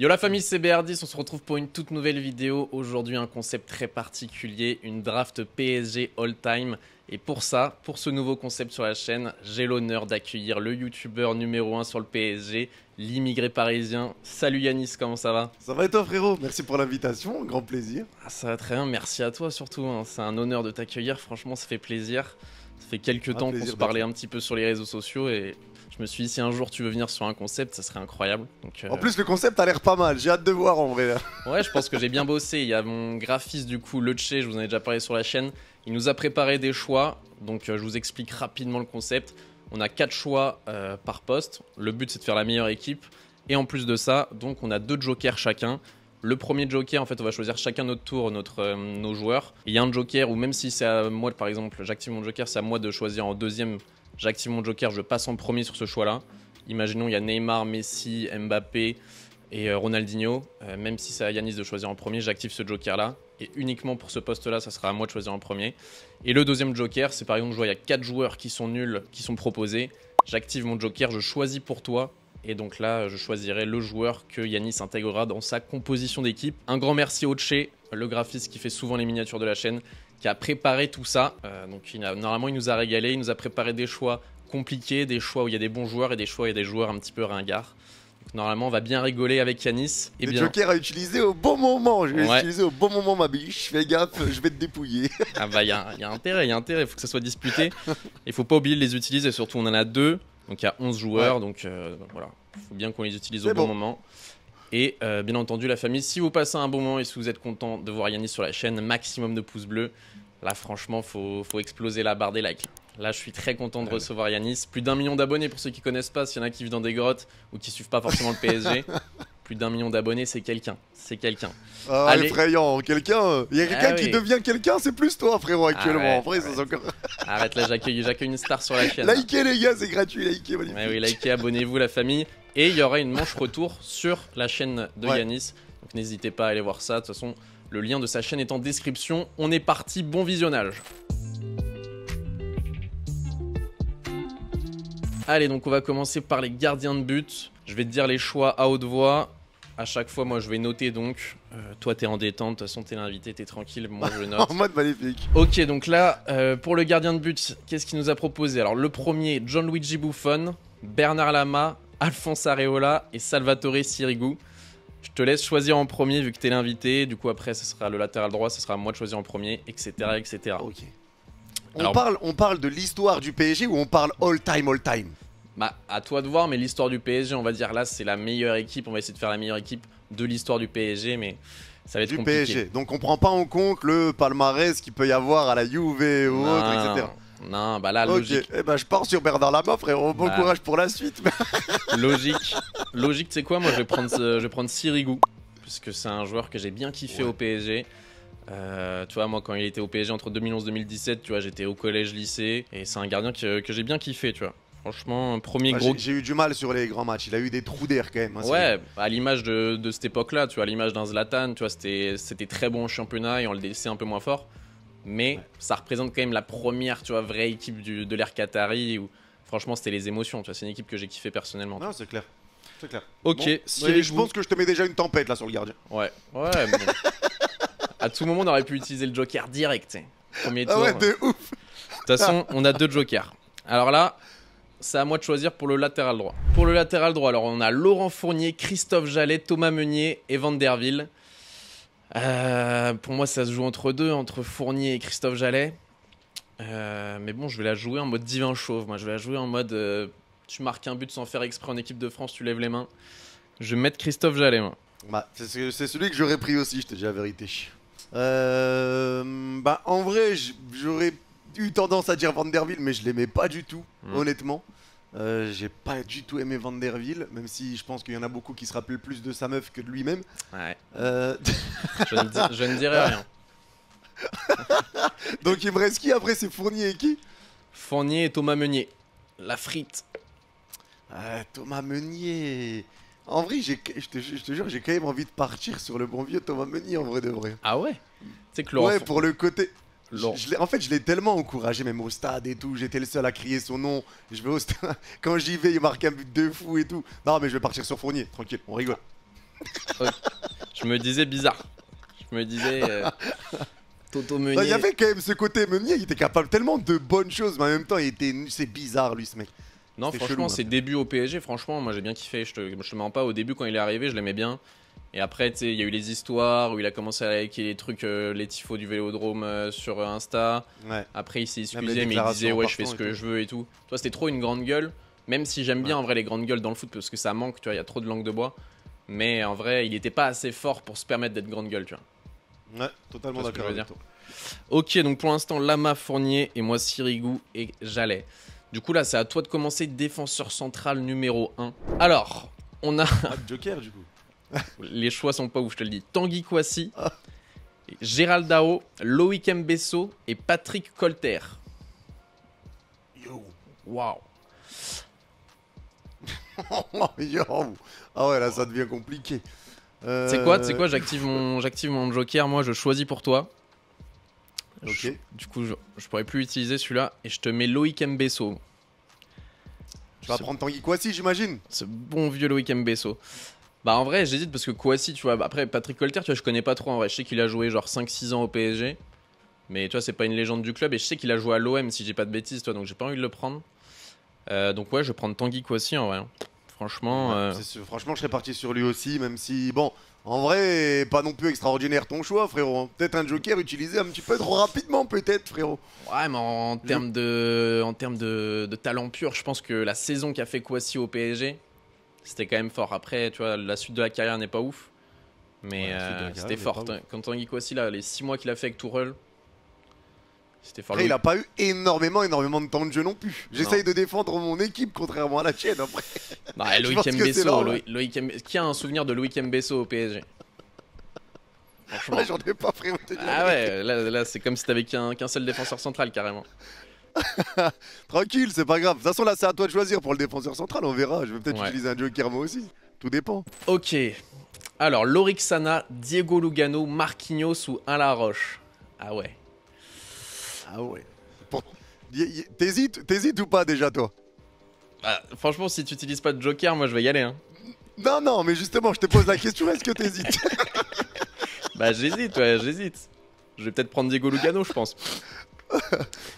Yo la famille, c'est BR10, on se retrouve pour une toute nouvelle vidéo. Aujourd'hui un concept très particulier, une draft PSG all-time. Et pour ça, pour ce nouveau concept sur la chaîne, j'ai l'honneur d'accueillir le youtubeur numéro 1 sur le PSG, l'immigré parisien. Salut Yanis, comment ça va? Ça va et toi frérot? Merci pour l'invitation, grand plaisir. Ah, ça va très bien, merci à toi surtout, hein. C'est un honneur de t'accueillir, franchement ça fait plaisir. Ça fait quelques temps qu'on se parlait un petit peu sur les réseaux sociaux et je me suis dit si un jour tu veux venir sur un concept, ça serait incroyable. Donc, en plus le concept a l'air pas mal, j'ai hâte de voir en vrai. Ouais, je pense que j'ai bien bossé, il y a mon graphiste du coup, Lecce, je vous en ai déjà parlé sur la chaîne, il nous a préparé des choix, donc je vous explique rapidement le concept. On a 4 choix par poste, le but c'est de faire la meilleure équipe et en plus de ça, donc on a 2 jokers chacun. Le premier joker, en fait, on va choisir chacun notre tour, nos joueurs. Il y a un joker où même si c'est à moi, par exemple, j'active mon joker, c'est à moi de choisir en deuxième. J'active mon joker, je passe en premier sur ce choix-là. Imaginons, il y a Neymar, Messi, Mbappé et Ronaldinho. Même si c'est à Yanis de choisir en premier, j'active ce joker-là. Et uniquement pour ce poste-là, ça sera à moi de choisir en premier. Et le deuxième joker, c'est par exemple, je vois, il y a 4 joueurs qui sont nuls, qui sont proposés. J'active mon joker, je choisis pour toi. Et donc là, je choisirai le joueur que Yanis intégrera dans sa composition d'équipe. Un grand merci au Tché, le graphiste qui fait souvent les miniatures de la chaîne, qui a préparé tout ça. Donc normalement, il nous a régalé, il nous a préparé des choix compliqués, des choix où il y a des bons joueurs et des choix où il y a des joueurs un petit peu ringards. Donc normalement, on va bien rigoler avec Yanis. Et bien... joker à utiliser au bon moment. Je vais utiliser au bon moment, ma biche. Fais gaffe, je vais te dépouiller. Ah bah, il y a intérêt, il faut que ça soit disputé. Il faut pas oublier de les utiliser, et surtout on en a 2. Donc il y a 11 joueurs, donc voilà, il faut bien qu'on les utilise au bon moment. Et bien entendu la famille, si vous passez un bon moment et si vous êtes content de voir Yanis sur la chaîne, maximum de pouces bleus. Là franchement, faut exploser la barre des likes. Là je suis très content de recevoir Yanis. Plus d'1 million d'abonnés pour ceux qui ne connaissent pas, s'il y en a qui vivent dans des grottes ou qui ne suivent pas forcément le PSG. Plus d'1 million d'abonnés, c'est quelqu'un, c'est quelqu'un. Ah, effrayant, quelqu'un. Il y a quelqu'un qui devient quelqu'un, c'est plus toi, frérot, actuellement. En vrai, c'est encore. Arrête, là, j'accueille une star sur la chaîne. Likez les gars, c'est gratuit, likez, magnifique. Mais oui, likez, abonnez-vous la famille. Et il y aura une manche retour sur la chaîne de Yanis. Donc n'hésitez pas à aller voir ça. De toute façon, le lien de sa chaîne est en description. On est parti, bon visionnage. Allez, donc on va commencer par les gardiens de but. Je vais te dire les choix à haute voix. À chaque fois, moi, je vais noter donc. Toi, t'es en détente, de toute façon, t'es l'invité, t'es tranquille. Moi, je note. En mode magnifique. Ok, donc là, pour le gardien de but, qu'est-ce qu'il nous a proposé? Alors, le premier, Gianluigi Buffon, Bernard Lama, Alphonse Areola et Salvatore Sirigu. Je te laisse choisir en premier, vu que t'es l'invité. Du coup, après, ce sera le latéral droit, ce sera à moi de choisir en premier, etc., etc. Ok. Alors, on parle de l'histoire du PSG ou on parle all-time, all-time? Bah, à toi de voir, mais l'histoire du PSG, on va dire là, c'est la meilleure équipe. On va essayer de faire la meilleure équipe de l'histoire du PSG, mais ça va être compliqué. Du PSG, donc on prend pas en compte le palmarès qu'il peut y avoir à la Juve ou autre, etc. Non, bah là, logique. Ok, eh bah, je pars sur Bernard Lama, frérot. Bon courage pour la suite. Logique. Logique, tu sais quoi? Moi, je vais prendre Sirigu, puisque c'est un joueur que j'ai bien kiffé au PSG. Tu vois, moi quand il était au PSG entre 2011 et 2017, tu vois, j'étais au collège, lycée, et c'est un gardien que j'ai bien kiffé, tu vois. Franchement, un premier gros. J'ai eu du mal sur les grands matchs, il a eu des trous d'air quand même. Hein, ouais, à l'image de cette époque-là, tu vois, à l'image d'un Zlatan, tu vois, c'était très bon en championnat et on le laissait un peu moins fort. Mais ça représente quand même la première, tu vois, vraie équipe de l'ère Qatari où franchement c'était les émotions, tu vois, c'est une équipe que j'ai kiffé personnellement. Non, c'est clair. C'est clair. Ok, bon, je pense que je te mets déjà une tempête là sur le gardien. Ouais, ouais, mais bon. À tout moment, on aurait pu utiliser le joker direct. Premier tour. Ouais, de ouf. De toute façon, on a 2 jokers. Alors là, c'est à moi de choisir pour le latéral droit. Pour le latéral droit, alors on a Laurent Fournier, Christophe Jallet, Thomas Meunier et Van der Wiel. Pour moi, ça se joue entre deux, entre Fournier et Christophe Jallet. Mais bon, je vais la jouer en mode divin chauve. Moi, je vais la jouer en mode tu marques un but sans faire exprès en équipe de France, tu lèves les mains. Je vais mettre Christophe Jallet, moi. Bah, c'est celui que j'aurais pris aussi, je te dis la vérité. Bah en vrai j'aurais eu tendance à dire Van der Wiel, mais je l'aimais pas du tout, honnêtement. J'ai pas du tout aimé Van der Wiel, même si je pense qu'il y en a beaucoup qui se rappellent plus de sa meuf que de lui-même. Ouais. Je ne dirai rien. Donc il me reste qui après? C'est Fournier et qui? Fournier et Thomas Meunier. La frite. Thomas Meunier. En vrai, je te jure, j'ai quand même envie de partir sur le bon vieux Thomas Meunier, en vrai de vrai. Ah ouais? C'est que Laurent Fournier... pour le côté... en fait, je l'ai tellement encouragé, même au stade et tout. J'étais le seul à crier son nom. Je vais au stade. Quand j'y vais, il marque un but de fou et tout. Non, mais je vais partir sur Fournier, tranquille, on rigole. Je me disais bizarre. Je me disais... Toto Meunier. Bah, il y avait quand même ce côté Meunier, il était capable tellement de bonnes choses, mais en même temps, il était... c'est bizarre lui ce mec. Non, franchement, ses débuts au PSG, franchement, moi j'ai bien kiffé. Je te mens pas, au début, quand il est arrivé, je l'aimais bien. Et après, tu sais, il y a eu les histoires où il a commencé à liker les trucs, les tifos du Vélodrome sur Insta. Ouais. Après, il s'est excusé, mais il disait, ouais, je fais ce que je veux et tout. Toi, c'était trop une grande gueule. Même si j'aime bien en vrai les grandes gueules dans le foot, parce que ça manque, tu vois, il y a trop de langue de bois. Mais en vrai, il n'était pas assez fort pour se permettre d'être grande gueule, tu vois. Ouais, totalement d'accord avec toi. Ok, donc pour l'instant, Lama, Fournier et moi, Sirigu et Jallet. Du coup, là, c'est à toi de commencer, défenseur central numéro 1. Alors, on a... Ah, Joker, du coup. Les choix sont pas ouf, je te le dis. Tanguy Kouassi, Gérald Dao, Loïc Mbe Soh et Patrick Colter. Yo. Waouh. Yo. Ah ouais, là, ça devient compliqué. C'est quoi, j'active mon joker, moi, je choisis pour toi. Okay. Du coup, je pourrais plus utiliser celui-là et je te mets Loïc Mbe Soh. Tu vas prendre Tanguy Kouassi, j'imagine. Ce bon vieux Loïc Mbe Soh. Bah, en vrai, j'hésite parce que Kouassi, tu vois, bah, après Patrick Colter, tu vois, je connais pas trop en vrai. Je sais qu'il a joué genre 5-6 ans au PSG, mais tu vois, c'est pas une légende du club et je sais qu'il a joué à l'OM si j'ai pas de bêtises, toi, donc j'ai pas envie de le prendre. Donc, ouais, je vais prendre Tanguy Kouassi en vrai. Hein. Franchement. Franchement, je serais parti sur lui aussi, même si, bon. En vrai, pas non plus extraordinaire ton choix, frérot. Peut-être un joker utilisé un petit peu trop rapidement, peut-être, frérot. Ouais, mais en termes de talent pur, je pense que la saison qu'a fait Kouassi au PSG, c'était quand même fort. Après, tu vois, la suite de la carrière n'est pas ouf, mais ouais, c'était fort. Quand Tanguy Kouassi, là, les 6 mois qu'il a fait avec Tourelle, c'était fort. Après, il a pas eu énormément de temps de jeu non plus. J'essaye de défendre mon équipe, contrairement à la tienne, après. Non, Loïc Mbe Soh, qui a un souvenir de Loïc Mbe Soh au PSG? Franchement, j'en ai pas, frérot. Ah ouais, là c'est comme si t'avais qu'un seul défenseur central, carrément. Tranquille, c'est pas grave. De toute façon, là, c'est à toi de choisir pour le défenseur central. On verra. Je vais peut-être utiliser un joker moi aussi. Tout dépend. Ok. Alors, Lorixana, Diego Lugano, Marquinhos ou Alain Roche? Ah ouais. Ah ouais. Bon. T'hésites ou pas déjà, toi? Bah, franchement, si tu utilises pas de joker, moi je vais y aller. Hein. Non, mais justement, je te pose la question. Est-ce que t'hésites? Bah, j'hésite, ouais, j'hésite. Je vais peut-être prendre Diego Lugano, je pense.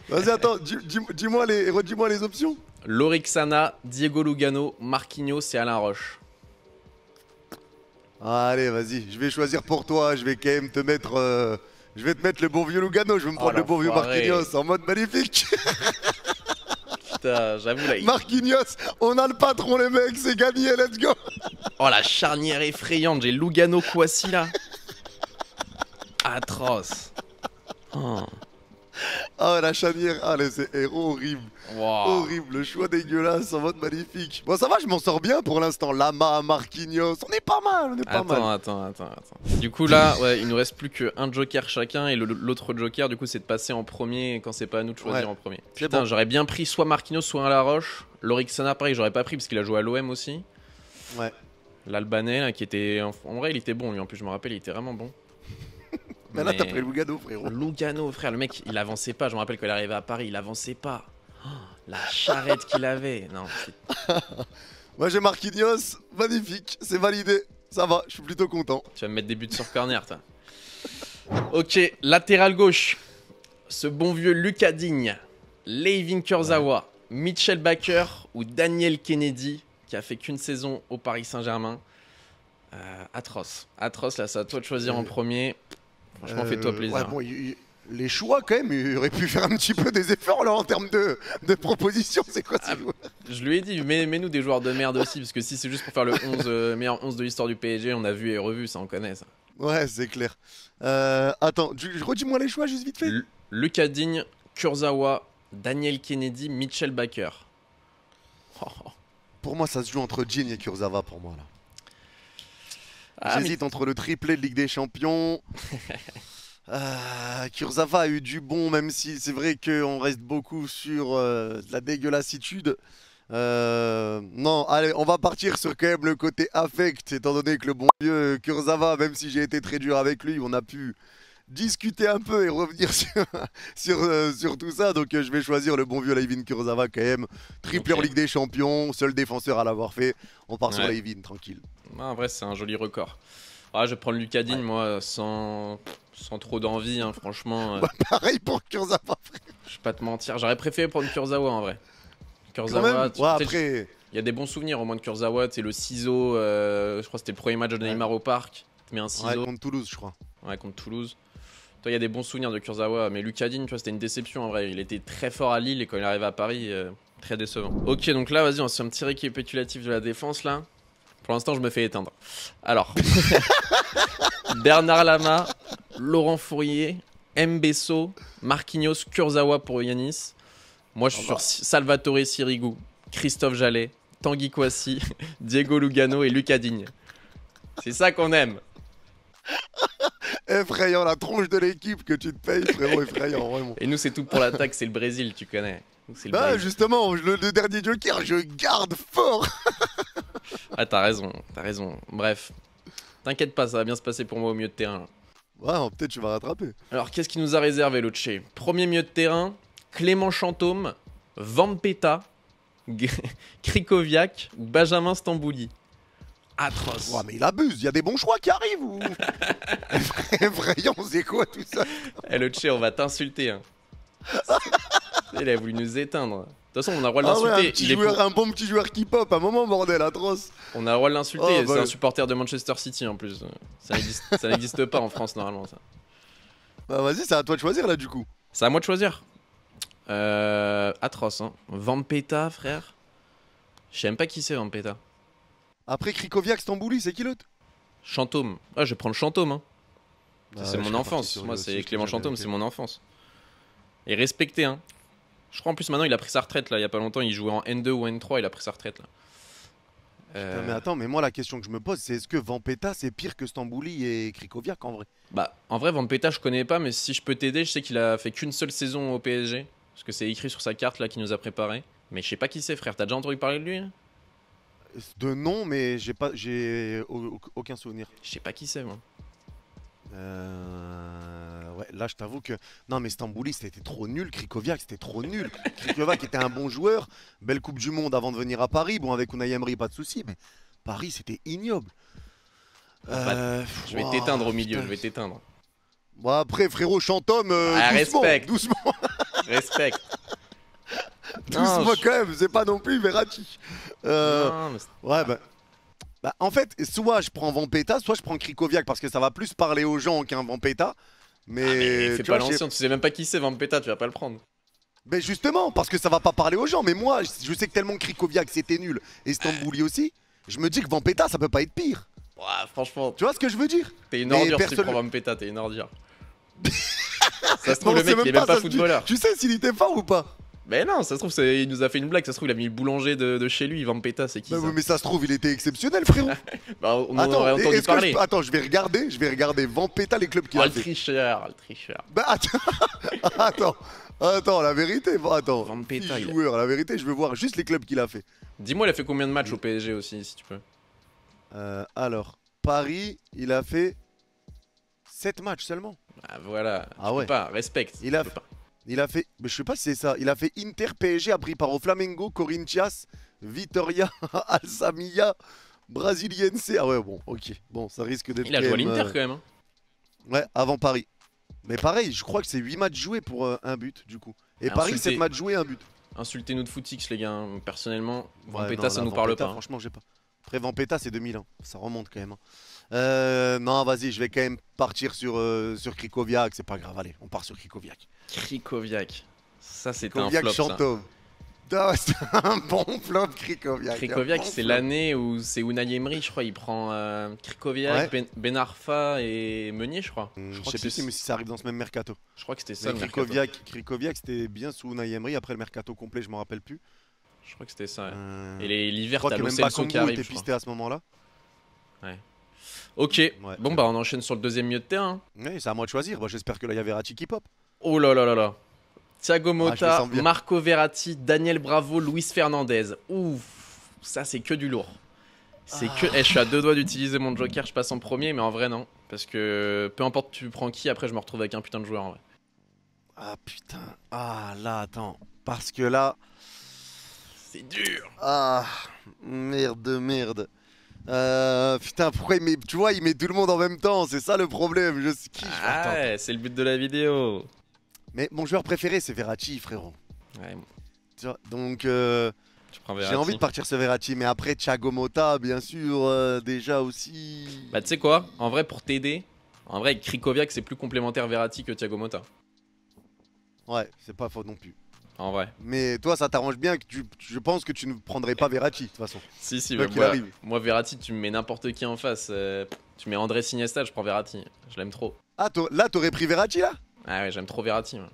Vas-y, attends, redis-moi les options. Lorixana, Diego Lugano, Marquinhos et Alain Roche. Allez, vas-y, je vais choisir pour toi. Je vais quand même te mettre, le bon vieux Lugano. Je vais me prendre le bon vieux Marquinhos en mode magnifique. Putain, j'avoue là. Marquinhos, on a le patron, les mecs, c'est gagné, let's go. Oh, la charnière effrayante, j'ai Lugano Kouassi là. Atroce. Oh. Ah, la charnière, allez, c'est horrible. Wow. Horrible, le choix dégueulasse en mode magnifique. Bon, ça va, je m'en sors bien pour l'instant. Lama, Marquinhos, on est pas mal, Attends. Du coup, là, ouais, il nous reste plus qu'un joker chacun. Et l'autre joker, du coup, c'est de passer en premier quand c'est pas à nous de choisir en premier. Putain, bon. J'aurais bien pris soit Marquinhos, soit un Laroche. Lorixana, pareil, j'aurais pas pris parce qu'il a joué à l'OM aussi. Ouais. L'Albanais, là, qui était. En vrai, il était bon, lui, en plus, je me rappelle, il était vraiment bon. Mais là, t'as pris Lugano, frérot. Lugano, frère, le mec, il avançait pas. Je me rappelle qu'il arrivait à Paris, il avançait pas. Oh, la charrette qu'il avait. Non. Moi, j'ai Marquinhos, magnifique, c'est validé. Ça va, je suis plutôt content. Tu vas me mettre des buts sur corner, toi. Ok, latéral gauche. Ce bon vieux Lucas Digne, Layvin Kurzawa, Mitchell Baker ou Daniel Kennedy, qui a fait qu'une saison au Paris Saint-Germain. Atroce, là, c'est à toi de choisir en premier. Franchement, fais-toi plaisir. Ouais, bon, les choix, quand même, il aurait pu faire un petit peu des efforts là en termes de propositions. C'est quoi ce joueur? Je lui ai dit, mets-nous des joueurs de merde aussi, parce que si c'est juste pour faire le 11, meilleur 11 de l'histoire du PSG, on a vu et revu, ça, on connaît ça. Ouais, c'est clair. Attends, redis-moi les choix, juste vite fait. Lucas Digne, Kurzawa, Daniel Kennedy, Mitchell Baker. Oh. Pour moi, ça se joue entre Digne et Kurzawa, pour moi, là. Ah, j'hésite entre le triplé de Ligue des Champions. Kurzawa a eu du bon, même si c'est vrai qu'on reste beaucoup sur de la dégueulassitude. Non, allez, on va partir sur quand même le côté affect, étant donné que le bon vieux Kurzawa, même si j'ai été très dur avec lui, on a pu discuter un peu et revenir sur tout ça. Donc je vais choisir le bon vieux Layvin Kurzawa quand même. Triplé en Ligue des Champions, seul défenseur à l'avoir fait. On part sur Layvin, tranquille. Bah, en vrai, c'est un joli record. Ah, je vais prendre Lucas Digne, moi, sans trop d'envie, hein, franchement. Bah, pareil pour Kurzawa, frère. Je vais pas te mentir, j'aurais préféré prendre Kurzawa en vrai. Kurzawa, tu sais, il y a des bons souvenirs au moins de Kurzawa. C'est le ciseau, je crois que c'était le premier match de Neymar au parc. Tu mets un ciseau. Ouais, contre Toulouse, je crois. Ouais, contre Toulouse. Toi, il y a des bons souvenirs de Kurzawa, mais Lucas Digne, tu vois, c'était une déception en vrai. Il était très fort à Lille et quand il arrive à Paris, très décevant. Ok, donc là, vas-y, on se fait un petit récapitulatif de la défense là. Pour l'instant, je me fais éteindre. Alors, Bernard Lama, Laurent Fournier, Mbe Soh, Marquinhos, Kurzawa pour Yanis. Moi, je suis sur Salvatore Sirigu, Christophe Jallet, Tanguy Kouassi, Diego Lugano et Lucas Digne. C'est ça qu'on aime. Effrayant, la tronche de l'équipe que tu te payes, frérot, effrayant, vraiment. Et nous, c'est tout pour l'attaque, c'est le Brésil, tu connais. Bah, justement, le dernier joker, je garde fort. Ah, t'as raison, t'as raison. Bref, t'inquiète pas, ça va bien se passer pour moi au milieu de terrain. Ouais, peut-être tu vas rattraper. Alors, qu'est-ce qu'il nous a réservé, Loche? Premier milieu de terrain, Clément Chantôme, Vampeta, Krychowiak, Benjamin Stambouli. Atroce. Ouais, mais il abuse, il y a des bons choix qui arrivent. Ou... Effrayant, c'est quoi tout ça? Eh, Loche, on va t'insulter. Hein. Il a voulu nous éteindre. De toute façon, on a le droit de l'insulter. Un bon petit joueur qui pop, à un moment, bordel, atroce. On a le droit de l'insulter, c'est un supporter de Manchester City en plus. Ça n'existe pas en France normalement, ça. Bah vas-y, c'est à toi de choisir là du coup. C'est à moi de choisir. Atroce, hein. Vampeta, frère. Je sais même pas qui c'est, Vampeta. Après Krychowiak, Stambouli, c'est qui l'autre? Chantôme. Ah, je vais prendre Chantôme. Hein. Bah, c'est mon enfance. Moi, c'est Clément Chantôme, c'est mon enfance. Et respecté, hein. Je crois en plus maintenant il a pris sa retraite là, il y a pas longtemps, il jouait en N2 ou N3, il a pris sa retraite là. Putain, mais attends, mais moi la question que je me pose c'est est-ce que Vampeta c'est pire que Stambouli et Krychowiak en vrai? Bah en vrai Vampeta je connais pas, mais si je peux t'aider, je sais qu'il a fait qu'une seule saison au PSG, parce que c'est écrit sur sa carte là qu'il nous a préparé, mais je sais pas qui c'est frère, t'as déjà entendu parler de lui? De nom, mais j'ai aucun souvenir. Je sais pas qui c'est moi. Ouais, là je t'avoue que non, mais Stambouli c'était trop nul, Krychowiak c'était trop nul. Krychowiak était un bon joueur, belle coupe du monde avant de venir à Paris, bon avec Unai Emery pas de souci, mais Paris c'était ignoble. Je vais t'éteindre au milieu, je vais t'éteindre. Bon après frérot, Chantôme, doucement. Respect. Doucement quand même, c'est pas non plus Verratti. Ouais bah. Bah, en fait, soit je prends Vampeta, soit je prends Krychowiak parce que ça va plus parler aux gens qu'un Vampeta. Mais fais pas l'ancien, tu sais même pas qui c'est Vampeta, tu vas pas le prendre. Mais justement, parce que ça va pas parler aux gens. Mais moi, je sais que tellement Krychowiak c'était nul et Stambouli aussi, je me dis que Vampeta ça peut pas être pire. Ouais, franchement. Tu vois ce que je veux dire? T'es une ordure si tu prends Vampeta, t'es une ordure. Ça se trouve, le mec il est même pas footballeur. Tu sais s'il était fort ou pas? Mais non, ça se trouve, il nous a fait une blague, ça se trouve, il a mis le boulanger de chez lui, Vampeta, c'est qui? Bah ça oui, mais ça se trouve, il était exceptionnel, frérot. Bah, on en aurait entendu parler. Attends, je vais regarder Vampeta, les clubs qu'il a fait. Le tricheur. Bah attends, la vérité, Vampeta, joueur, la vérité, je veux voir juste les clubs qu'il a fait. Dis-moi, il a fait combien de matchs au PSG aussi, si tu peux? Alors, Paris, il a fait 7 matchs seulement. Ah voilà, respecte. Il a fait, mais je sais pas si c'est ça, il a fait Inter, PSG, après il part au Flamengo, Corinthians, Vitoria, Alsamia, Brasiliense. Ah ouais, bon, ok, bon, ça risque d'être... Il a joué à l'Inter quand même. Hein. Ouais, avant Paris. Mais pareil, je crois que c'est 8 matchs joués pour un but, du coup. Et alors, Paris, 7 matchs joués, un but. Insultez-nous de Footix, les gars, hein. Personnellement, Vampeta, ça nous parle pas. Hein. Franchement, j'ai pas. Après, Vampeta, c'est 2001, ça remonte quand même. Hein. Non, vas-y, je vais quand même partir sur Krychowiak, c'est pas grave, allez, on part sur Krychowiak. Krychowiak, ça c'était un flop. Chantôme. C'est un bon flop, Krychowiak. Krychowiak, c'est l'année où c'est Unai Emery, je crois, il prend Krychowiak, Ben Arfa et Meunier, je crois. Je sais plus si ça arrive dans ce même mercato. Je crois que c'était ça. Krychowiak, c'était bien sous Unai Emery, après le mercato complet, je m'en rappelle plus. Je crois que c'était ça. Et l'hiver, t'as Lo Celso qui arrive. Je crois que même Bakambu était pisté à ce moment-là. Ouais. Ok, bon bah on enchaîne sur le deuxième milieu de terrain. Oui, c'est à moi de choisir, j'espère que là il y a Verratti qui pop. Oh là là là là. Thiago Motta, Marco Verratti, Daniel Bravo, Luis Fernandez. Ouf, ça c'est que du lourd. C'est que je suis à deux doigts d'utiliser mon joker, je passe en premier, mais en vrai non. Parce que peu importe tu prends qui, après je me retrouve avec un putain de joueur en vrai. Ah putain, ah là attends, parce que là... C'est dur. Ah merde. Putain, pourquoi il met... Tu vois, il met tout le monde en même temps, c'est ça le problème, je sais qui. Ah ouais, c'est le but de la vidéo. Mais mon joueur préféré c'est Verratti frérot. Ouais. Donc... j'ai envie de partir sur Verratti, mais après Thiago Motta, bien sûr, déjà aussi. Bah, tu sais quoi, en vrai, pour t'aider, en vrai, avec Krychowiak, c'est plus complémentaire Verratti que Thiago Motta. Ouais, c'est pas faux non plus. En vrai. Mais toi, ça t'arrange bien que tu. Je pense que tu ne prendrais pas Verratti, de toute façon. Si, si, bah, moi, Verratti, tu me mets n'importe qui en face. Tu mets André Iniesta, je prends Verratti. Je l'aime trop. Ah, là, t'aurais pris Verratti, là? Ah, ouais, j'aime trop Verratti. Moi.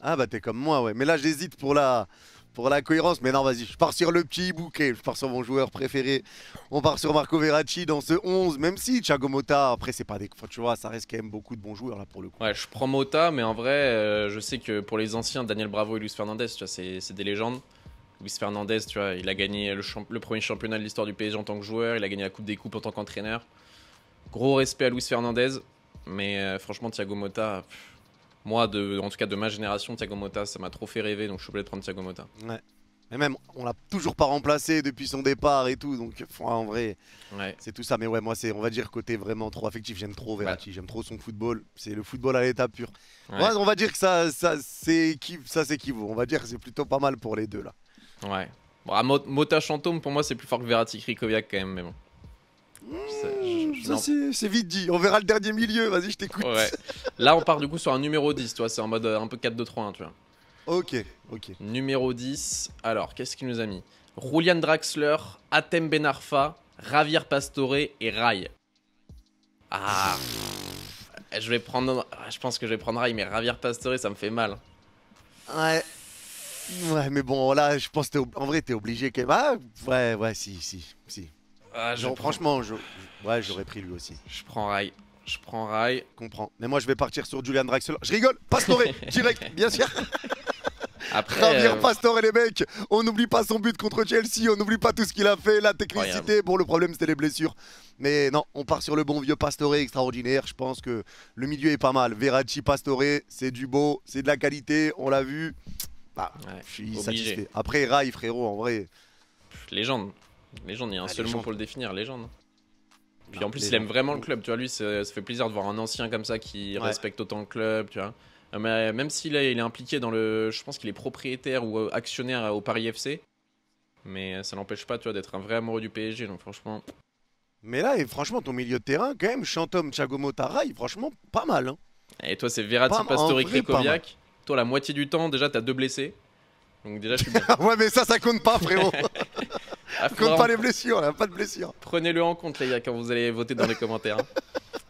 Ah, bah, t'es comme moi, ouais. Mais là, j'hésite pour la. Pour la cohérence, mais non, vas-y, je pars sur le petit bouquet, je pars sur mon joueur préféré. On part sur Marco Verratti dans ce 11, même si Thiago Motta, après, c'est pas des. Tu vois, ça reste quand même beaucoup de bons joueurs là pour le coup. Ouais, je prends Motta, mais en vrai, je sais que pour les anciens, Daniel Bravo et Luis Fernandez, tu vois, c'est des légendes. Luis Fernandez, tu vois, il a gagné le premier championnat de l'histoire du PSG en tant que joueur, il a gagné la Coupe des Coupes en tant qu'entraîneur. Gros respect à Luis Fernandez, mais franchement, Thiago Motta. Moi, en tout cas de ma génération, Thiago Motta, ça m'a trop fait rêver, donc je suis obligé de prendre Thiago Motta. Ouais. Mais même, on l'a toujours pas remplacé depuis son départ et tout, donc en vrai, ouais. C'est tout ça. Mais ouais, moi, c'est, on va dire, côté vraiment trop affectif, j'aime trop Verratti, ouais. J'aime trop son football, c'est le football à l'état pur. Ouais. Ouais, on va dire que ça s'équivaut, on va dire que c'est plutôt pas mal pour les deux là. Ouais. Bon, à Motta Chantôme, pour moi, c'est plus fort que Verratti Krychowiak quand même, mais bon. C'est vite dit, on verra le dernier milieu, vas-y je t'écoute. Ouais. Là on part du coup sur un numéro 10, tu vois, c'est en mode un peu 4-2-3-1, tu vois. Ok, ok. Numéro 10, alors qu'est-ce qu'il nous a mis? Julian Draxler, Hatem Ben Arfa, Javier Pastore et Rai. Ah, je vais prendre, je pense que je vais prendre Rai, mais Javier Pastore ça me fait mal. Ouais. Ouais mais bon là je pense que en vrai t'es obligé quand même. Ah, ouais si. Ah, non, franchement, ouais, j'aurais pris lui aussi. Je prends Rai. Je prends Rai. Comprends. Mais moi, je vais partir sur Julian Draxler. Je rigole. Pastore, direct, bien sûr. Après, Javier Pastore, les mecs, on n'oublie pas son but contre Chelsea, on n'oublie pas tout ce qu'il a fait, la technicité. Bon, le problème, c'était les blessures. Mais non, on part sur le bon vieux Pastore, extraordinaire. Je pense que le milieu est pas mal. Verratti, Pastore, c'est du beau, c'est de la qualité, on l'a vu. Bah, ouais, je suis satisfait. Après, Rai, frérot, en vrai. Légende. Légende, il y a un seul mot pour le définir, légende. Puis en plus, il aime vraiment le club, tu vois. Lui, ça fait plaisir de voir un ancien comme ça qui respecte autant le club, tu vois. Mais même s'il est impliqué dans le. Je pense qu'il est propriétaire ou actionnaire au Paris FC. Mais ça n'empêche pas, tu vois, d'être un vrai amoureux du PSG, donc franchement. Mais là, et franchement, ton milieu de terrain, quand même, Chantôme, Thiago Motta, Rai, franchement, pas mal. Hein. Et toi, c'est Verratti, Pastore, Krychowiak. Toi, la moitié du temps, déjà, t'as 2 blessés. Donc déjà, je suis bien. Ouais, mais ça compte pas, frérot. Ah, compte pas les blessures, là, pas de blessures. Prenez-le en compte, les gars, quand vous allez voter dans les commentaires.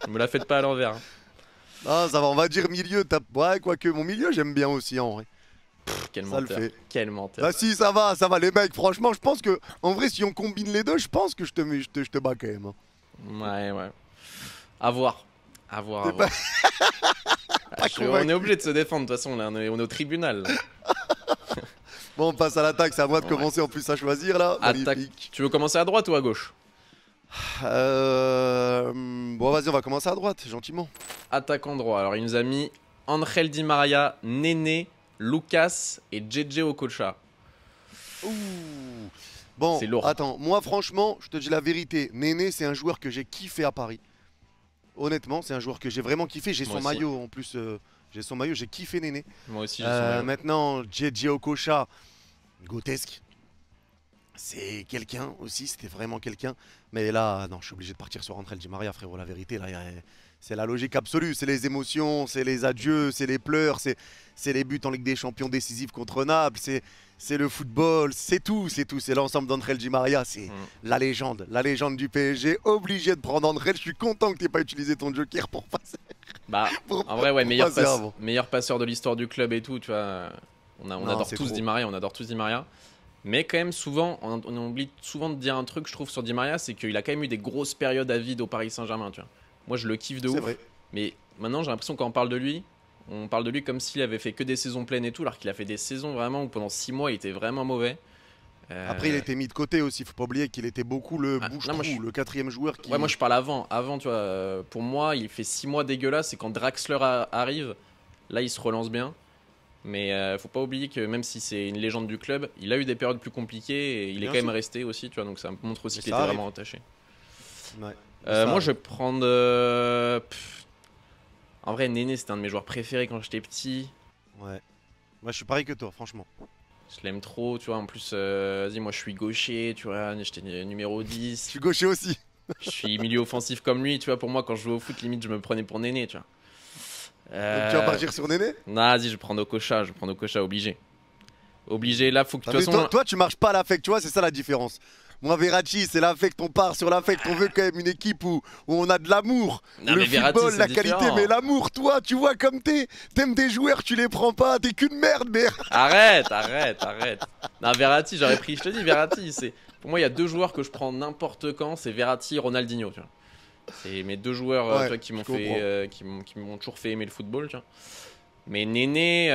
Ne me la faites pas à l'envers. Hein. Non, ça va, on va dire milieu. Ouais, quoique mon milieu, j'aime bien aussi, en vrai. Pff, quel menteur. Quel menteur. Bah, si, ça va, les mecs, franchement, je pense que, en vrai, si on combine les deux, je pense que je te bats quand même. Hein. Ouais. À voir. À voir. À voir. On est obligé de se défendre, de toute façon, là, on est au tribunal. Bon, on passe à l'attaque, c'est à moi de commencer en plus à choisir là. Magnifique. Tu veux commencer à droite ou à gauche? Bon, vas-y, on va commencer à droite, gentiment. Attaquant droit, alors il nous a mis Angel Di Maria, Néné, Lucas et Jay-Jay Okocha. Ouh. Bon, attends, moi franchement, je te dis la vérité, Néné c'est un joueur que j'ai kiffé à Paris. Honnêtement, c'est un joueur que j'ai vraiment kiffé, j'ai son maillot en plus. J'ai son maillot, j'ai kiffé Néné. Moi aussi, j'ai son maillot. Maintenant, Jay-Jay Okocha, grotesque. C'est quelqu'un aussi, c'était vraiment quelqu'un. Mais là, non, je suis obligé de partir sur Angel Di Maria, frérot. La vérité, là, c'est la logique absolue. C'est les émotions, c'est les adieux, c'est les pleurs, c'est les buts en Ligue des Champions décisifs contre Naples, c'est le football, c'est tout. C'est l'ensemble d'Angel Di Maria, c'est la légende du PSG. Obligé de prendre Angel, je suis content que tu n'aies pas utilisé ton joker pour passer. Bah, en vrai, ouais, meilleur passeur de l'histoire du club et tout, tu vois. On adore tous Di Maria, on adore tous Di Maria. Mais quand même, souvent, on oublie souvent de dire un truc, je trouve, sur Di Maria, c'est qu'il a quand même eu des grosses périodes à vide au Paris Saint-Germain, tu vois. Moi, je le kiffe de ouf. Vrai. Mais maintenant, j'ai l'impression quand on parle de lui comme s'il avait fait que des saisons pleines et tout, alors qu'il a fait des saisons vraiment où pendant 6 mois, il était vraiment mauvais. Après, il était mis de côté aussi. Faut pas oublier qu'il était beaucoup le bouche-trou, le quatrième joueur. Qui... Ouais, moi je parle avant. Avant, tu vois, pour moi, il fait 6 mois dégueulasse. Et quand Draxler arrive, là, il se relance bien. Mais faut pas oublier que même si c'est une légende du club, il a eu des périodes plus compliquées et il est quand même resté aussi. Tu vois, donc ça montre aussi qu'il était vraiment attaché. Ouais, moi, je vais prendre. En vrai, Néné, c'était un de mes joueurs préférés quand j'étais petit. Ouais. Moi, je suis pareil que toi, franchement. Je l'aime trop, tu vois. En plus, vas-y, moi, je suis gaucher, tu vois. J'étais numéro 10. Je suis gaucher aussi. Je suis milieu offensif comme lui, tu vois. Pour moi, quand je jouais au foot, limite, je me prenais pour Néné, tu vois. Donc, tu vas partir sur Néné? Non, vas-y, je prends Okocha. Je prends Okocha, obligé. Obligé, là, faut que. De toute façon, toi, tu marches pas à l'affect, tu vois. C'est ça la différence. Moi, Verratti, c'est l'affect, on part sur l'affect, on veut quand même une équipe où on a de l'amour. Le football, la qualité, mais l'amour, toi, tu vois, comme t'aimes des joueurs, tu les prends pas, t'es qu'une merde, mais... Arrête, arrête, arrête. Non, Verratti, j'aurais pris, je te dis, Verratti, c'est... Pour moi, il y a deux joueurs que je prends n'importe quand, c'est Verratti et Ronaldinho, tu vois. C'est mes deux joueurs tu vois, qui m'ont toujours fait aimer le football, tu vois. Mais Néné,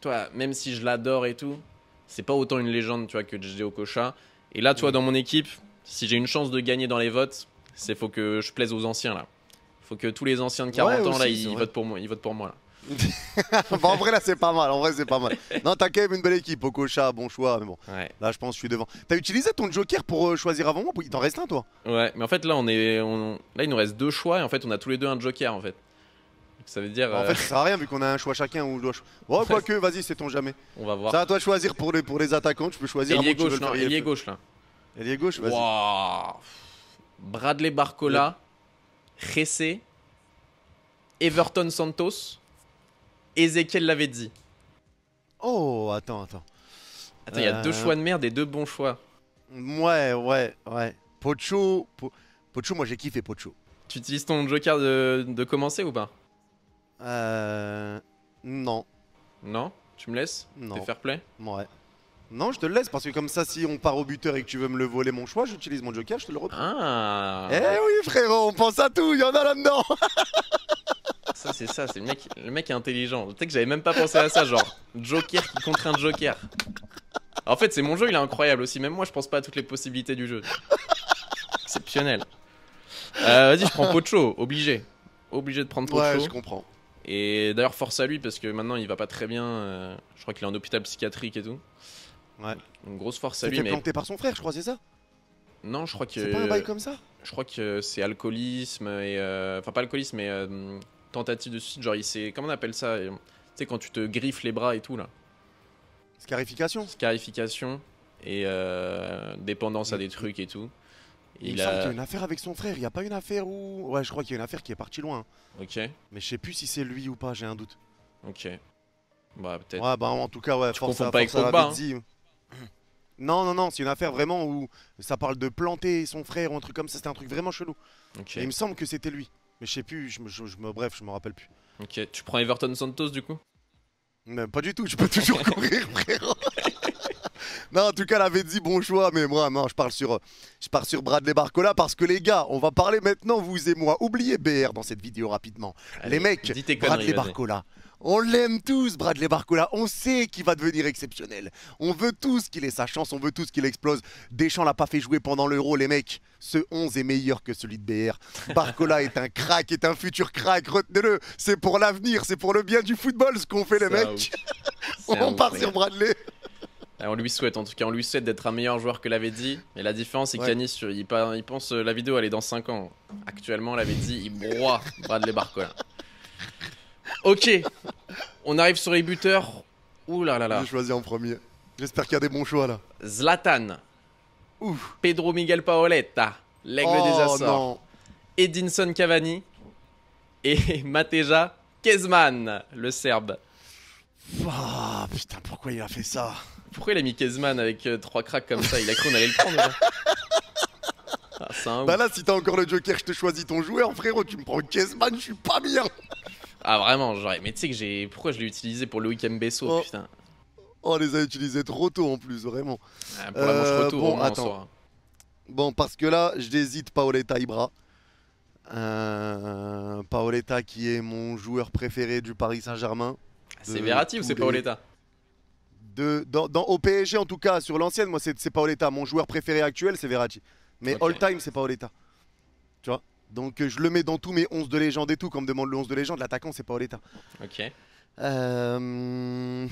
toi, même si je l'adore et tout, c'est pas autant une légende, tu vois, que Jay-Jay Okocha. Et là, tu vois, dans mon équipe, si j'ai une chance de gagner dans les votes, c'est faut que je plaise aux anciens, là. Faut que tous les anciens de 40 ans, là, ils votent pour moi, là. Bah, en vrai, là, c'est pas mal. En vrai, c'est pas mal. Non, t'as quand même une belle équipe. Okocha, bon choix, mais bon. Ouais. Là, je pense que je suis devant. T'as utilisé ton joker pour choisir avant moi? Il t'en reste un, toi? Ouais, mais en fait, là, là, il nous reste deux choix, et en fait, on a tous les deux un joker, en fait. Ça veut dire. En fait, ça sert à rien vu qu'on a un choix chacun. Ou doit... Oh, quoique, vas-y, sait-on jamais. On va voir. C'est à toi de choisir pour les attaquants. Tu peux choisir. Ailier gauche, non, ailier gauche là. Ailier gauche, vas-y. Wow. Bradley Barcola, Ressé, Everton Santos, Ezequiel Lavezzi. Oh, attends. Attends, il y a deux choix de merde et deux bons choix. Ouais. Pocho, moi j'ai kiffé Pocho. Tu utilises ton joker de commencer ou pas? Non. Non? Tu me laisses? Non. T'es fair play? Ouais. Non, je te le laisse parce que comme ça, si on part au buteur et que tu veux me le voler mon choix, j'utilise mon joker, je te le reprends. Ah. Eh oui, frérot, on pense à tout, il y en a là-dedans. Ça, c'est ça, c'est le mec est intelligent. Tu sais que j'avais même pas pensé à ça, genre joker qui contraint joker. En fait, c'est mon jeu, il est incroyable aussi. Même moi, je pense pas à toutes les possibilités du jeu. Exceptionnel. Vas-y, je prends Pocho, obligé de prendre Pocho. Ouais, je comprends. Et d'ailleurs, force à lui parce que maintenant il va pas très bien. Je crois qu'il est en hôpital psychiatrique et tout. Ouais. Une grosse force à lui. Il était planté par son frère, je crois, c'est ça? Non, je crois que. C'est pas un bail comme ça? Je crois que c'est alcoolisme et enfin pas alcoolisme mais tentative de suicide. Genre il s'est, comment on appelle ça? Tu sais quand tu te griffes les bras et tout là. Scarification. Scarification et dépendance à des trucs et tout. Il semble qu'il y a une affaire avec son frère, il n'y a pas une affaire où... Ouais, je crois qu'il y a une affaire qui est partie loin. Ok. Mais je sais plus si c'est lui ou pas, j'ai un doute. Ok. Bah peut-être... Ouais, bah en tout cas, ouais, force à hein. Non, c'est une affaire vraiment où ça parle de planter son frère ou un truc comme ça, c'était un truc vraiment chelou. Ok. Et il me semble que c'était lui, mais je sais plus, bref, je me rappelle plus. Ok, tu prends Everton Santos du coup? Même pas du tout, je peux toujours courir, frérot. Non, en tout cas, Lavezzi, bon choix, mais moi, non, je pars sur Bradley Barcola parce que les gars, on va parler maintenant, vous et moi. Oubliez BR dans cette vidéo rapidement. Allez, les mecs, Bradley Barcola, on l'aime tous, Bradley Barcola. On sait qu'il va devenir exceptionnel. On veut tous qu'il ait sa chance, on veut tous qu'il explose. Deschamps l'a pas fait jouer pendant l'Euro, les mecs. Ce 11 est meilleur que celui de BR. Barcola est un crack, est un futur crack. Retenez-le, c'est pour l'avenir, c'est pour le bien du football ce qu'on fait, les mecs. On part sur Bradley. On lui souhaite, en tout cas, on lui souhaite d'être un meilleur joueur que Lavezzi. Mais la différence, c'est qu'Yanis, il pense la vidéo, elle est dans 5 ans. Actuellement, Lavezzi, il broie Bradley Barcola. Ok, on arrive sur les buteurs. Ouh là là là. J'ai choisi en premier. J'espère qu'il y a des bons choix là. Zlatan. Ouf. Pedro Miguel Pauleta, l'aigle des Açores. Edinson Cavani. Et Mateja Kezman, le Serbe. Oh, putain, pourquoi il a fait ça? Pourquoi il a mis Kezman avec 3 cracks comme ça? Il a cru qu'on allait le prendre. Ah, bah là, si t'as encore le joker, je te choisis ton joueur, frérot. Tu me prends Kezman, je suis pas bien. Ah, vraiment, genre, mais tu sais que j'ai. Pourquoi je l'ai utilisé pour Loïc Mbe Soh, putain. Oh, on les a utilisés trop tôt en plus, vraiment. Ah, pour la manche retour, bon, attends. Bon, parce que là, j'hésite Paoletta Ibra. Paoletta qui est mon joueur préféré du Paris Saint-Germain. C'est Verratti ou c'est Paoletta? au PSG en tout cas, sur l'ancienne, moi c'est Paoletta. Mon joueur préféré actuel c'est Verratti. Mais okay. All time c'est Paoletta. Tu vois. Donc je le mets dans tous mes 11 de légende et tout. Quand on me demande le 11 de légende, l'attaquant c'est Paoletta. Ok. Maintenant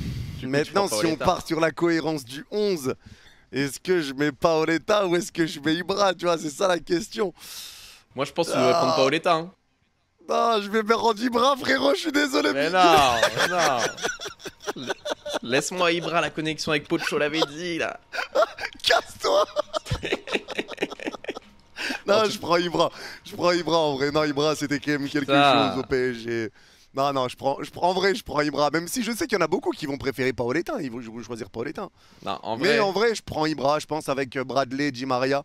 si on part sur la cohérence du 11, est-ce que je mets Paoletta ou est-ce que je mets Ibra? Tu vois, c'est ça la question. Moi je pense que je vais prendre Paoletta. Hein. Non, je vais me rendre Ibra, frérot, je suis désolé. Mais non, mais non. Laisse-moi Ibra, la connexion avec Pocho l'avait dit, là. Casse-toi. Non, je prends Ibra. Je prends Ibra, en vrai. Non, Ibra, c'était quand même quelque chose au PSG. Non, non, en vrai, je prends Ibra. Même si je sais qu'il y en a beaucoup qui vont préférer Paoletta. Ils vont choisir Paoletta. Non, en vrai... Mais en vrai, je prends Ibra, je pense, avec Bradley, Di Maria.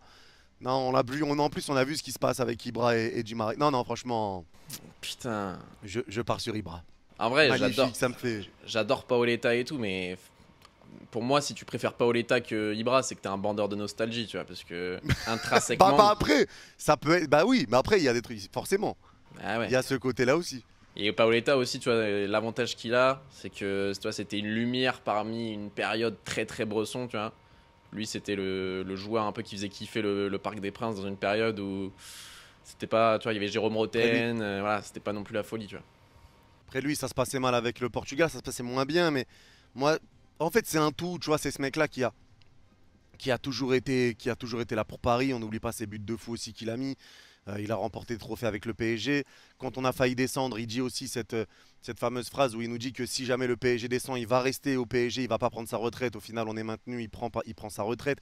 Non, on l'a plus. En plus, on a vu ce qui se passe avec Ibra et Di Maria. Non, non, franchement. Putain. Je pars sur Ibra. En vrai, j'adore. Ça me fait. J'adore Paoletta et tout, mais pour moi, si tu préfères Paoletta que Ibra, c'est que t'es un bandeur de nostalgie, tu vois, parce que intrinsèquement. Bah après, ça peut être. Bah oui, mais après, il y a des trucs. Forcément. Ah ouais. Il y a ce côté-là aussi. Et Paoletta aussi, tu vois, l'avantage qu'il a, c'est que tu vois, c'était une lumière parmi une période très très bresson, tu vois. Lui, c'était le joueur un peu qui faisait kiffer le Parc des Princes dans une période où c'était pas, tu vois, il y avait Jérôme Roten, voilà, c'était pas non plus la folie, tu vois. Après lui, ça se passait mal avec le Portugal, ça se passait moins bien, mais moi, en fait, c'est un tout, tu vois, c'est ce mec-là qui a toujours été là pour Paris. On n'oublie pas ses buts de fou aussi qu'il a mis. Il a remporté le trophée avec le PSG. Quand on a failli descendre, il dit aussi cette fameuse phrase où il nous dit que si jamais le PSG descend, il va rester au PSG, il ne va pas prendre sa retraite. Au final, on est maintenu, il prend sa retraite.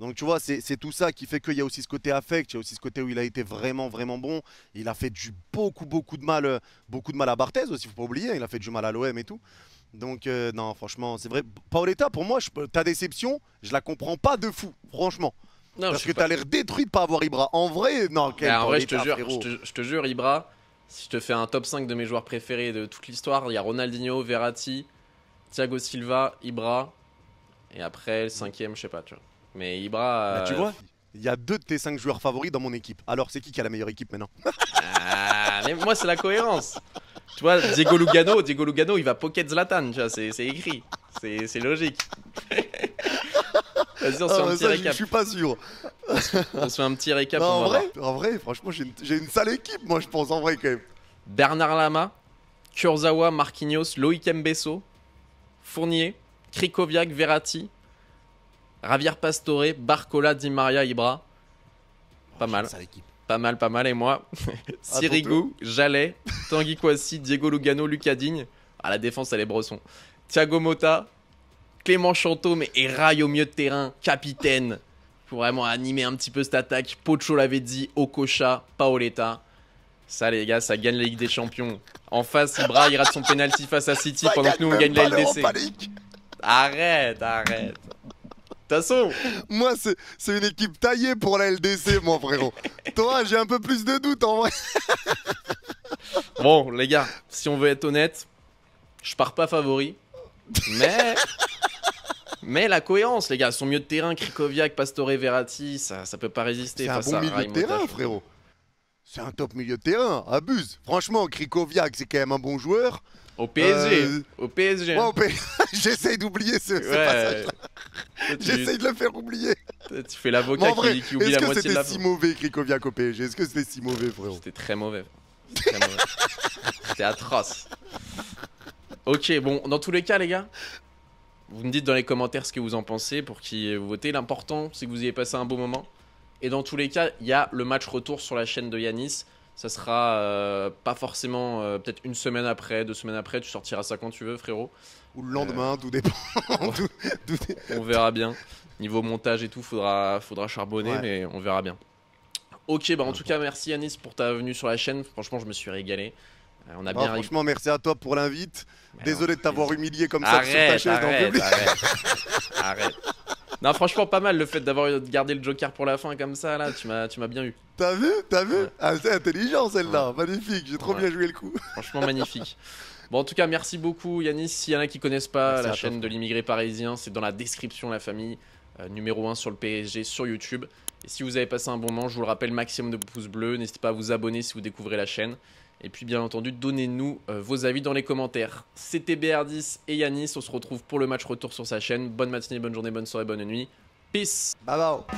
Donc tu vois, c'est tout ça qui fait qu'il y a aussi ce côté affect, il y a aussi ce côté où il a été vraiment, vraiment bon. Il a fait beaucoup de mal à Barthez aussi, il ne faut pas oublier. Il a fait du mal à l'OM et tout. Donc non, franchement, c'est vrai. Paoletta, pour moi, ta déception, je ne la comprends pas de fou, franchement. Non, parce que t'as l'air détruit de pas avoir Ibra. En vrai, non. En vrai, je te jure, Ibra, si je te fais un top 5 de mes joueurs préférés de toute l'histoire, il y a Ronaldinho, Verratti, Thiago Silva, Ibra, et après le cinquième, je sais pas, tu vois. Mais Ibra. Bah, tu vois, il y a deux de tes 5 joueurs favoris dans mon équipe. Alors, c'est qui a la meilleure équipe maintenant? Ah, mais moi, c'est la cohérence. Tu vois, Diego Lugano, il va pocket Zlatan, tu vois, c'est écrit, c'est logique. Vas-y, on se fait un petit récap. Je suis pas sûr. On se fait un petit récap. Non, en vrai, franchement, j'ai une sale équipe, moi, je pense, en vrai, quand même. Bernard Lama, Kurzawa, Marquinhos, Loïc Mbe Soh, Fournier, Krychowiak, Verratti, Javier Pastore, Barcola, Di Maria, Ibra. Pas mal. Pas mal. Et moi, Sirigu, Jallet, Tanguy Kouassi, Diego Lugano, Lucas Digne. À la défense, elle est bresson. Thiago Motta, Clément Chantôme et Rai au milieu de terrain, capitaine, pour vraiment animer un petit peu cette attaque. Pocho l'avait dit, Okocha, Paoletta. Ça, les gars, ça gagne la Ligue des Champions. En face, Ibra, il rate son penalty face à City pendant que nous, on gagne la LDC. Arrête. De toute façon, moi, c'est une équipe taillée pour la LDC, mon frérot. Toi, j'ai un peu plus de doutes, en vrai. Bon, les gars, si on veut être honnête, je pars pas favori. Mais la cohérence, les gars, son milieu de terrain, Krychowiak, Pastore, Verratti, ça peut pas résister. C'est un bon milieu de terrain, frérot. C'est un top milieu de terrain, abuse. Franchement, Krychowiak, c'est quand même un bon joueur. Au PSG, Ouais, j'essaye d'oublier ce passage-là. J'essaye de le faire oublier. Tu fais l'avocat qui oublie la moitié de la... Est-ce que c'était si mauvais, Krychowiak, au PSG? Est-ce que c'était si mauvais, frérot? C'était très mauvais. C'était atroce. Ok, bon, dans tous les cas, les gars, vous me dites dans les commentaires ce que vous en pensez, pour qui vous votez. L'important, c'est que vous ayez passé un beau moment. Et dans tous les cas, il y a le match retour sur la chaîne de Yanis. Ça sera pas forcément, peut-être une semaine après, 2 semaines après. Tu sortiras ça quand tu veux, frérot. Ou le lendemain, tout dépend. On verra bien. Niveau montage et tout, faudra charbonner, mais on verra bien. Ok, bah en tout cas, merci Yanis pour ta venue sur la chaîne. Franchement, je me suis régalé. On a bien franchement, merci à toi pour l'invite. Désolé de t'avoir humilié comme ça sur ta chaise dans le public. Arrête. Non, franchement, pas mal le fait d'avoir gardé le Joker pour la fin comme ça, là. Tu m'as bien eu. T'as vu ouais. Ah, c'est intelligent celle-là. Ouais. Magnifique. J'ai trop bien joué le coup. Franchement, magnifique. Bon, en tout cas, merci beaucoup, Yanis. S'il y en a qui connaissent pas la chaîne de l'immigré parisien, c'est dans la description, la famille. Numéro 1 sur le PSG, sur YouTube. Et si vous avez passé un bon moment, je vous le rappelle, maximum de pouces bleus. N'hésitez pas à vous abonner si vous découvrez la chaîne. Et puis bien entendu, donnez-nous vos avis dans les commentaires. C'était BR10 et Yanis, on se retrouve pour le match retour sur sa chaîne. Bonne matinée, bonne journée, bonne soirée, bonne nuit. Peace. Bye bye.